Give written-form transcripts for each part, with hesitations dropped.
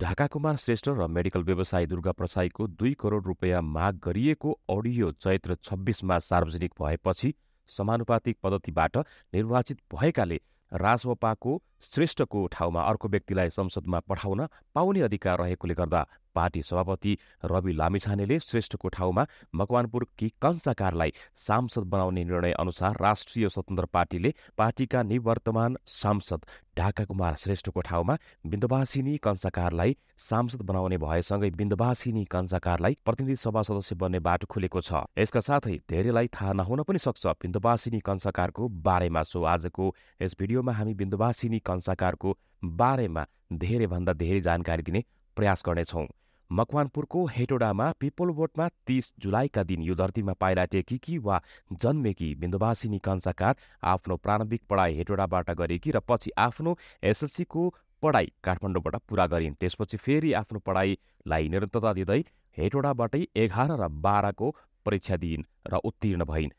ढाका कुमार श्रेष्ठ र मेडिकल व्यवसायी दुर्गा प्रसाईको 2 करोड रुपैयाँ माग गरिएको अडियो चैत्र 26 मा सार्वजनिक भएपछि समानुपातिक पद्धतिबाट निर्वाचित भएकाले राजवपाको श्रेष्ठको ठाउँमा अर्को व्यक्तिलाई संसदमा पठाउन पाउने अधिकार रहेकोले गर्दा पार्टी सभापति रवि लामिछानेले श्रेष्ठको ठाउँमा मकवानपुरकी कंसाकारलाई सांसद बनाउने निर्णय अनुसार राष्ट्रिय स्वतन्त्र पार्टीले पार्टीका निवर्तमान सांसद ढाका कुमार श्रेष्ठको ठाउँमा बिन्दवासिनी कंसाकारलाई सांसद बनाउने भएसँगै बिन्दवासिनी कंसाकारलाई प्रतिनिधि सभा सदस्य बन्ने बाटो खुलेको छ। यसका साथै धेरैलाई थाहा नहुन पनि सक्छ। बिन्दवासिनी कंसाकारको बारेमा सो आजको यस भिडियोमा हामी बिन्दवासिनी कंसाकारको बारेमा धेरैभन्दा धेरै जानकारी दिने प्रयास गर्नेछौँ। मकवानपुरको हेटोडामा पिपल बोटमा 30 जुलाईका दिन यो धरतीमा पाइला टेकी वा जन्मेकी बिन्दवासिनी कंसाकार आफ्नो प्रारम्भिक पढाइ हेटोडाबाट गरेकी र पछि आफ्नो एसएलसीको पढाइ काठमाडौँबाट पूरा गरिन्। त्यसपछि फेरि आफ्नो पढाइलाई निरन्तरता दिँदै हेटोडाबाटै 11 र 12 को परीक्षा दिइन् र उत्तीर्ण भइन्।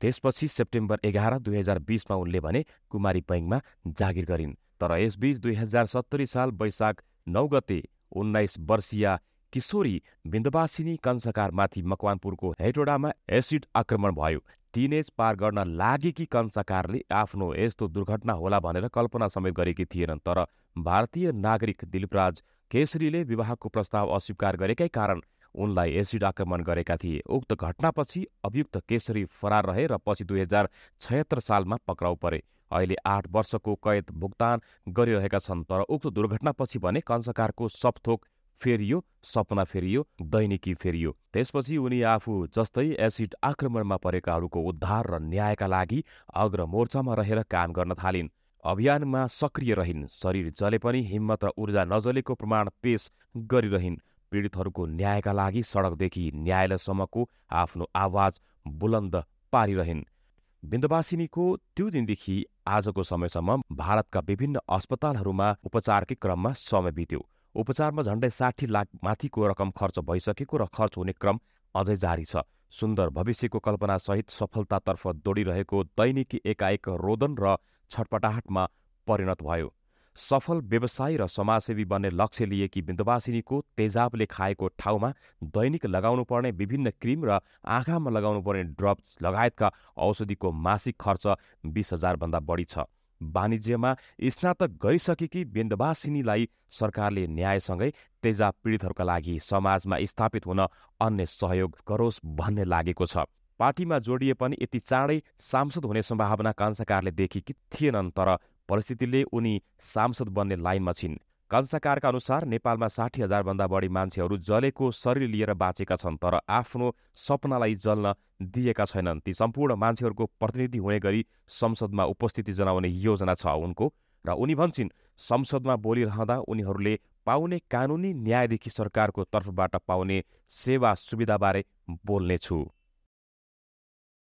त्यसपछि सेप्टेम्बर 11, 2020 मा उनले भने कुमारी पैङमा जागिर गरिन्। तर यसबीच 2070 साल वैशाख 9 गते 19 वर्षीया किशोरी बिन्दवासिनी कंसाकारमाथि मकवानपुरको हेटोडामा एसिड आक्रमण भयो। टिनेज पार गर्न लागेकी कंसाकारले आफ्नो यस्तो दुर्घटना होला भनेर कल्पना समेत गरेकी थिएनन्। तर भारतीय नागरिक दिलीपराज केसरीले विवाहको प्रस्ताव अस्वीकार गरेकै कारण उनलाई एसिड आक्रमण गरेका थिए। उक्त घटनापछि अभियुक्त केसरी फरार रहे र पछि 2076 सालमा पक्राउ परे। अहिले 8 वर्षको कैद भुक्तान गरिरहेका छन्। तर उक्त दुर्घटनापछि भने कंसाकारको सबथोक फेरियो, सपना फेरियो, दैनिकी फेरियो। त्यसपछि उनी आफू जस्तै एसिड आक्रमणमा परेकाहरूको उद्धार र न्यायका लागि अग्रमोर्चामा रहेर काम गर्न थालिन्। अभियानमा सक्रिय रहिन्। शरीर जले पनि हिम्मत र ऊर्जा नजलेको प्रमाण पेश गरिरहिन्। पीडितहरूको न्यायका लागि सडकदेखि न्यायालयसम्मको आफ्नो आवाज बुलन्द पारिरहिन्। बिन्दवासिनीको त्यो दिनदेखि आजको समयसम्म भारतका विभिन्न अस्पतालहरूमा उपचारकै क्रममा समय बित्यो। उपचारमा झण्डै 60 लाख माथिको रकम खर्च भइसकेको र खर्च हुने क्रम अझै जारी छ। सुन्दर भविष्यको कल्पनासहित सफलतातर्फ दौडिरहेको दैनिकी एकाएक रोदन र छटपटाहटमा परिणत भयो। सफल व्यवसायी र समाजसेवी बन्ने लक्ष्य लिएकी बिन्दवासिनीको तेजाबले खाएको ठाउँमा दैनिक लगाउनुपर्ने विभिन्न क्रिम र आँखामा लगाउनुपर्ने ड्रप्स लगायतका औषधिको मासिक खर्च 20,000 भन्दा बढी छ। वाणिज्यमा स्नातक गरिसकेकी बिन्दवासिनीलाई सरकारले न्यायसँगै तेजाब पीडितहरूका लागि समाजमा स्थापित हुन अन्य सहयोग गरोस् भन्ने लागेको छ। पार्टीमा जोडिए पनि यति चाँडै सांसद हुने सम्भावना कंसाकारले देखेकी थिएनन्। तर परिस्थितिले उनी सांसद बन्ने लाइनमा छिन्। कंसाकारका अनुसार नेपालमा 60,000 भन्दा बढी मान्छेहरू जलेको शरीर लिएर बाँचेका छन् तर आफ्नो सपनालाई जल्न दिएका छैनन्। ती सम्पूर्ण मान्छेहरूको प्रतिनिधि हुने गरी संसदमा उपस्थिति जनाउने योजना छ उनको। र उनी भन्छन् संसदमा बोलिरहँदा उनीहरूले पाउने कानुनी न्यायदेखि सरकारको तर्फबाट पाउने सेवा सुविधाबारे बोल्नेछु।